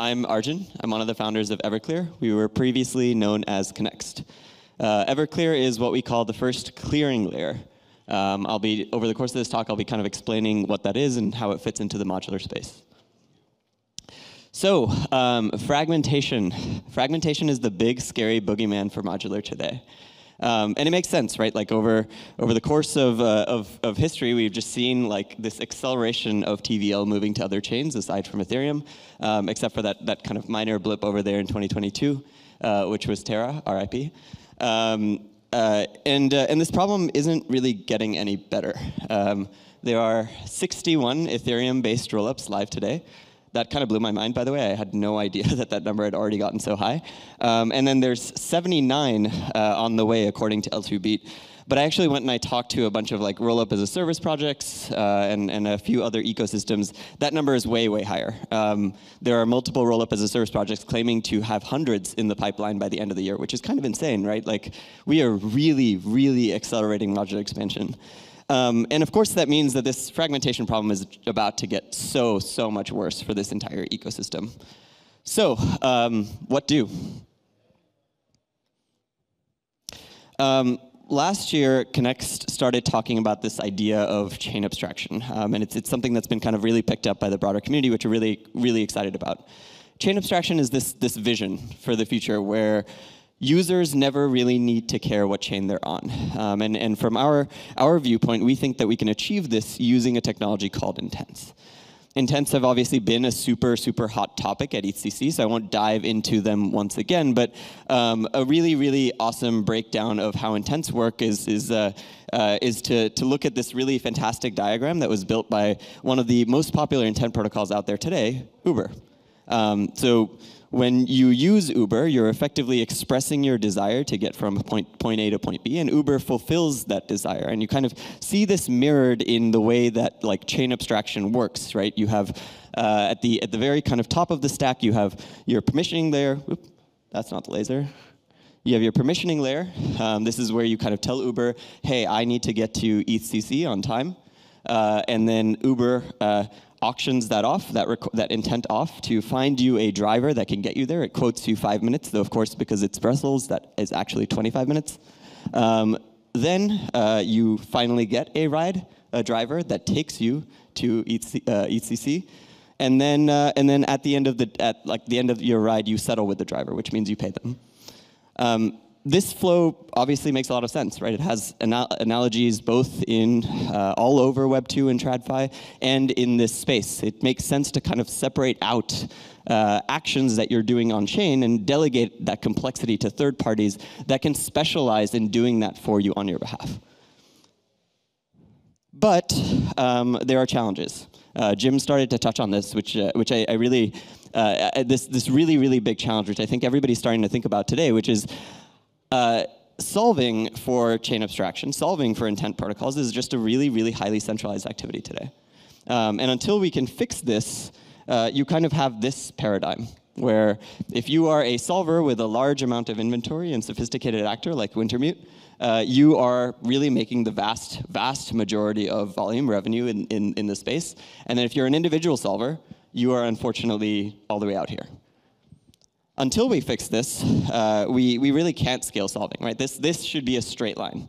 I'm Arjun. I'm one of the founders of Everclear. We were previously known as Connext. Everclear is what we call the first clearing layer. Over the course of this talk, I'll be kind of explaining what that is and how it fits into the modular space. So fragmentation. Fragmentation is the big, scary boogeyman for modular today. And it makes sense, right? Like over the course of history, we've just seen like this acceleration of TVL moving to other chains aside from Ethereum, except for that kind of minor blip over there in 2022, which was Terra, RIP. And this problem isn't really getting any better. There are 61 Ethereum-based rollups live today. That kind of blew my mind, by the way. I had no idea that that number had already gotten so high. And then there's 79 on the way, according to L2Beat. But I actually went and I talked to a bunch of like rollup as a service projects and a few other ecosystems. That number is way, way higher. There are multiple rollup as a service projects claiming to have hundreds in the pipeline by the end of the year, which is kind of insane, right? Like we are really, really accelerating modular expansion. And of course, that means that this fragmentation problem is about to get so, so much worse for this entire ecosystem. So what do? Last year, Connext started talking about this idea of chain abstraction. And it's something that's been kind of really picked up by the broader community, which we're really, really excited about. Chain abstraction is this vision for the future where users never really need to care what chain they're on. And from our viewpoint, we think that we can achieve this using a technology called intents. Intents have obviously been a super, super hot topic at ETHCC, so I won't dive into them once again, but a really, really awesome breakdown of how intents work is to look at this really fantastic diagram that was built by one of the most popular intent protocols out there today, Uber. So when you use Uber, you're effectively expressing your desire to get from point A to point B, and Uber fulfills that desire. And you kind of see this mirrored in the way that like chain abstraction works, right? You have at the very kind of top of the stack, you have your permissioning layer. Oop, that's not the laser. You have your permissioning layer. This is where you kind of tell Uber, hey, I need to get to ETHCC on time, and then Uber auctions that off, that intent off, to find you a driver that can get you there. It quotes you 5 minutes, though of course because it's Brussels, that is actually 25 minutes. Then you finally get a ride, a driver that takes you to ECC, and then at the end of your ride, you settle with the driver, which means you pay them. This flow obviously makes a lot of sense, right? It has analogies both in all over Web2 and TradFi and in this space. It makes sense to kind of separate out actions that you're doing on chain and delegate that complexity to third parties that can specialize in doing that for you on your behalf. But there are challenges. Jim started to touch on this, which I really, this really, really big challenge, which I think everybody's starting to think about today, which is solving for chain abstraction, solving for intent protocols is just a really, really highly centralized activity today. And until we can fix this, you kind of have this paradigm, where if you are a solver with a large amount of inventory and sophisticated actor like Wintermute, you are really making the vast, vast majority of volume revenue in the space. And then if you're an individual solver, you are unfortunately all the way out here. Until we fix this, we really can't scale solving, right? This should be a straight line.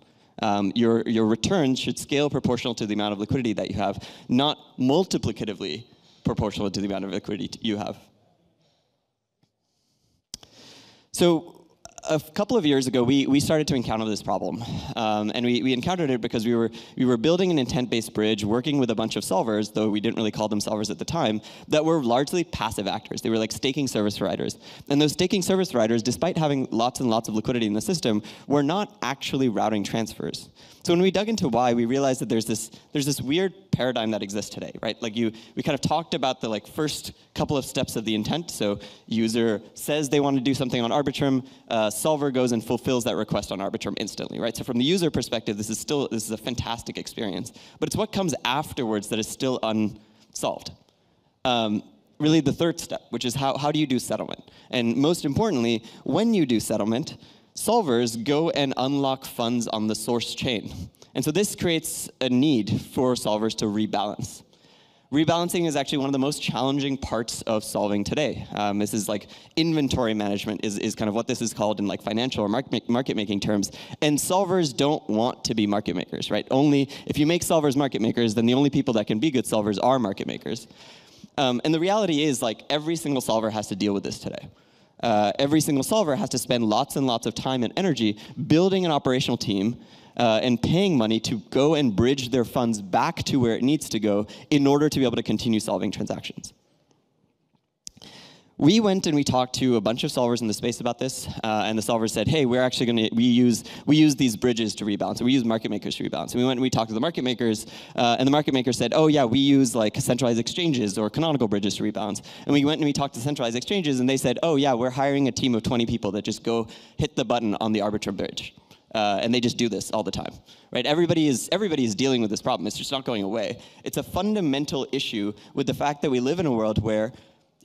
Your returns should scale proportional to the amount of liquidity that you have, not multiplicatively proportional to the amount of liquidity you have. So a couple of years ago, we started to encounter this problem. And we encountered it because we were building an intent-based bridge, working with a bunch of solvers, though we didn't really call them solvers at the time, that were largely passive actors. They were like staking service providers. And those staking service providers, despite having lots and lots of liquidity in the system, were not actually routing transfers. So when we dug into why, we realized that there's this weird paradigm that exists today, right? Like we kind of talked about the like first couple of steps of the intent. So user says they want to do something on Arbitrum, solver goes and fulfills that request on Arbitrum instantly, right? So from the user perspective, this is a fantastic experience. But it's what comes afterwards that is still unsolved. Really the third step, which is how do you do settlement? And most importantly, when you do settlement, solvers go and unlock funds on the source chain. And so this creates a need for solvers to rebalance. Rebalancing is actually one of the most challenging parts of solving today. This is like inventory management is kind of what this is called in like financial or market making terms. And solvers don't want to be market makers, right? Only if you make solvers market makers, then the only people that can be good solvers are market makers. And the reality is like every single solver has to deal with this today. Every single solver has to spend lots and lots of time and energy building an operational team and paying money to go and bridge their funds back to where it needs to go in order to be able to continue solving transactions. We went and we talked to a bunch of solvers in the space about this, and the solvers said, hey, we're actually going to we use these bridges to rebalance, and we use market makers to rebalance. And we went and we talked to the market makers, and the market makers said, oh yeah, we use like centralized exchanges or canonical bridges to rebalance. And we went and we talked to centralized exchanges, and they said, oh yeah, we're hiring a team of 20 people that just go hit the button on the Arbitrum bridge. And they just do this all the time, right? Everybody is dealing with this problem. It's just not going away. It's a fundamental issue with the fact that we live in a world where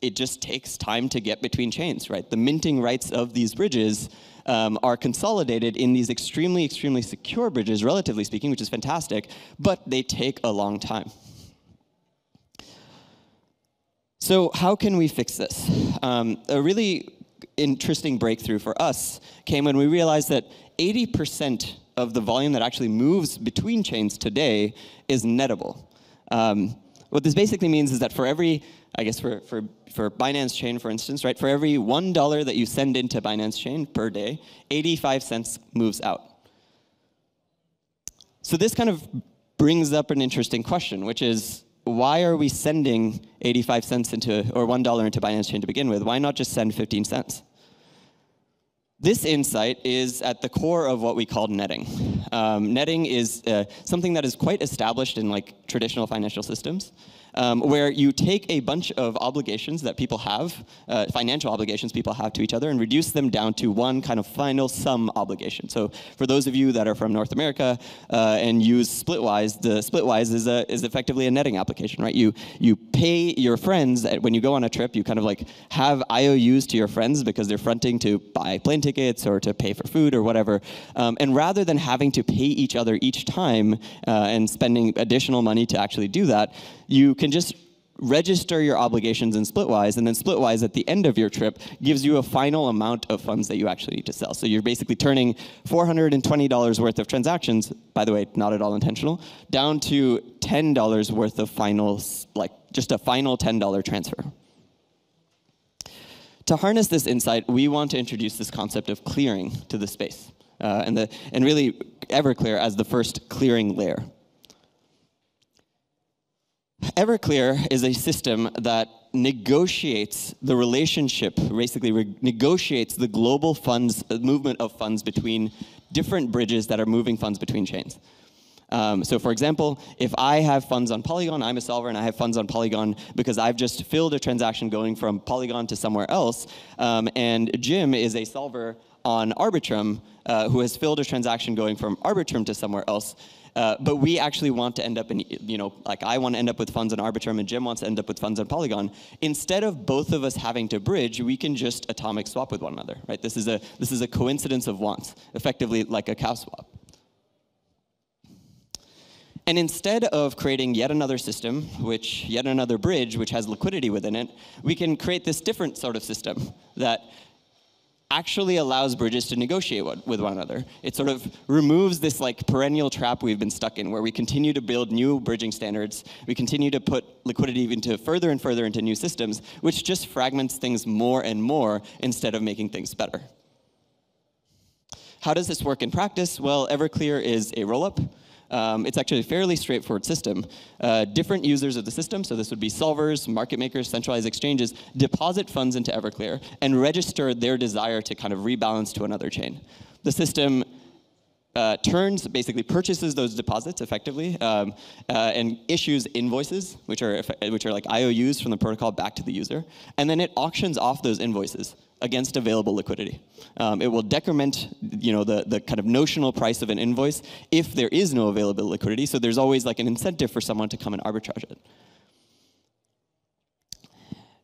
it just takes time to get between chains, right? The minting rights of these bridges are consolidated in these extremely, extremely secure bridges, relatively speaking, which is fantastic, but they take a long time. So how can we fix this? A really interesting breakthrough for us came when we realized that 80% of the volume that actually moves between chains today is nettable. What this basically means is that for every, I guess for Binance Chain, for instance, right, for every $1 that you send into Binance Chain per day, 85 cents moves out. So this kind of brings up an interesting question, which is, why are we sending 85 cents into, or $1 into Binance Chain to begin with? Why not just send 15 cents? This insight is at the core of what we call netting. Netting is something that is quite established in like traditional financial systems, where you take a bunch of obligations that people have, financial obligations people have to each other, and reduce them down to one kind of final sum obligation. So for those of you that are from North America and use Splitwise, the Splitwise is effectively a netting application, right? You pay your friends when you go on a trip. You kind of like have IOUs to your friends because they're fronting to buy plane tickets or to pay for food or whatever. And rather than having to pay each other each time and spending additional money to actually do that, you can just register your obligations in Splitwise, and then Splitwise at the end of your trip gives you a final amount of funds that you actually need to sell. So you're basically turning $420 worth of transactions, by the way, not at all intentional, down to $10 worth of finals, like just a final $10 transfer. To harness this insight, we want to introduce this concept of clearing to the space, and really Everclear as the first clearing layer. Everclear is a system that negotiates the relationship, basically negotiates the global funds, the movement of funds between different bridges that are moving funds between chains. So for example, if I have funds on Polygon, I'm a solver and I have funds on Polygon because I've just filled a transaction going from Polygon to somewhere else, and Jim is a solver on Arbitrum who has filled a transaction going from Arbitrum to somewhere else. But we actually want to end up in, you know, like I want to end up with funds on Arbitrum and Jim wants to end up with funds on Polygon. Instead of both of us having to bridge, we can just atomic swap with one another, right? This is a coincidence of wants, effectively like a cow swap. And instead of creating yet another system, yet another bridge, which has liquidity within it, we can create this different sort of system that actually allows bridges to negotiate with one another. It sort of removes this like perennial trap we've been stuck in, where we continue to build new bridging standards, we continue to put liquidity into further and further into new systems, which just fragments things more and more instead of making things better. How does this work in practice? Well, Everclear is a rollup. It's actually a fairly straightforward system. Different users of the system, so this would be solvers, market makers, centralized exchanges, deposit funds into Everclear and register their desire to kind of rebalance to another chain. The system basically purchases those deposits effectively and issues invoices, which are like IOUs from the protocol back to the user, and then it auctions off those invoices against available liquidity. It will decrement, you know, the kind of notional price of an invoice if there is no available liquidity, so there's always like an incentive for someone to come and arbitrage it.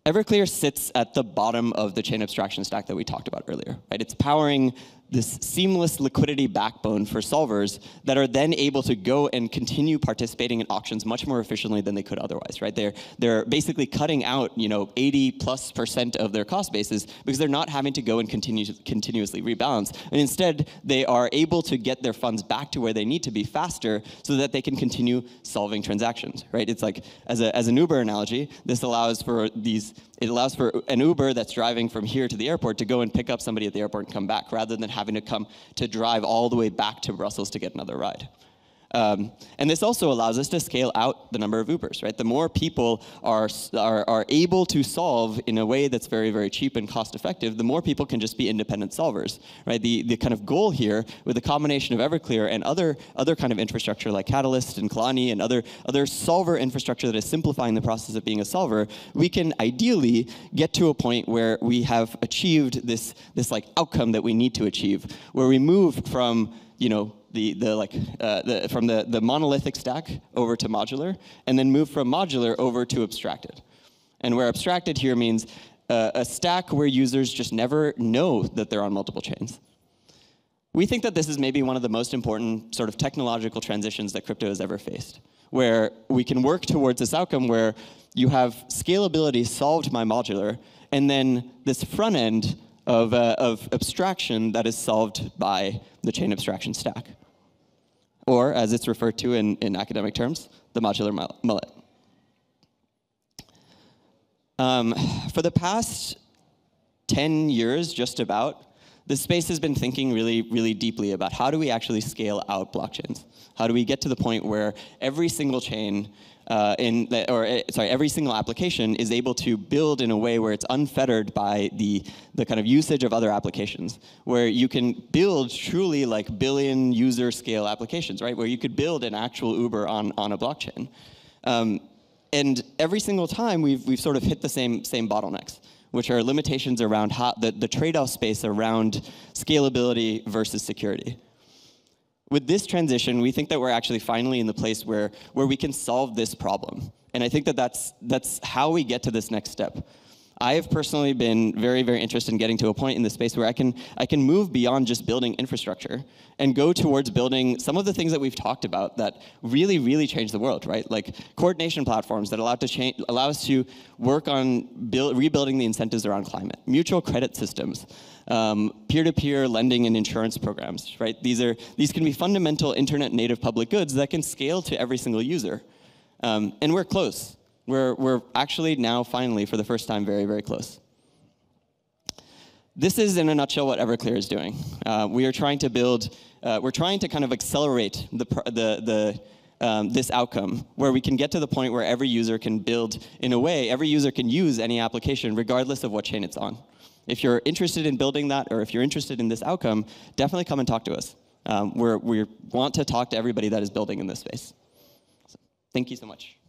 Everclear sits at the bottom of the chain abstraction stack that we talked about earlier, right? It's powering this seamless liquidity backbone for solvers that are then able to go and continue participating in auctions much more efficiently than they could otherwise, right? They're basically cutting out, 80%+ of their cost bases because they're not having to go and continuously rebalance. And instead, they are able to get their funds back to where they need to be faster so that they can continue solving transactions, right? It's like, as an Uber analogy, this allows for these, it allows for an Uber that's driving from here to the airport to go and pick up somebody at the airport and come back rather than having to drive all the way back to Brussels to get another ride. And this also allows us to scale out the number of Ubers, right? The more people are able to solve in a way that's very, very cheap and cost effective, the more people can just be independent solvers, right? The kind of goal here with the combination of Everclear and other kind of infrastructure like Catalyst and Kalani and other solver infrastructure that is simplifying the process of being a solver, we can ideally get to a point where we have achieved this like outcome that we need to achieve, where we move from, from the monolithic stack over to modular, and then move from modular over to abstracted. And where abstracted here means a stack where users just never know that they're on multiple chains. We think that this is maybe one of the most important sort of technological transitions that crypto has ever faced, where we can work towards this outcome where you have scalability solved by modular, and then this front end of abstraction that is solved by the chain abstraction stack, or as it's referred to in academic terms, the modular mullet. For the past 10 years, just about, this space has been thinking really, really deeply about how do we actually scale out blockchains? How do we get to the point where every single chain every single application is able to build in a way where it's unfettered by the kind of usage of other applications, where you can build truly like billion user scale applications, right? Where you could build an actual Uber on a blockchain. And every single time we've sort of hit the same bottlenecks, which are limitations around how the trade-off space around scalability versus security. With this transition, we think that we're actually finally in the place where we can solve this problem. And I think that that's how we get to this next step. I have personally been very, very interested in getting to a point in this space where I can move beyond just building infrastructure and go towards building some of the things that we've talked about that really, really change the world, right? Like coordination platforms that allow us to work on rebuilding the incentives around climate, mutual credit systems, peer-to-peer lending and insurance programs, right? These can be fundamental internet-native public goods that can scale to every single user, and we're close. We're actually now finally, for the first time, very, very close. This is, in a nutshell, what Everclear is doing. We are trying to build. We're trying to kind of accelerate this outcome, where we can get to the point where every user can build in a way. Every user can use any application, regardless of what chain it's on. If you're interested in building that, or if you're interested in this outcome, definitely come and talk to us. We want to talk to everybody that is building in this space. So, thank you so much.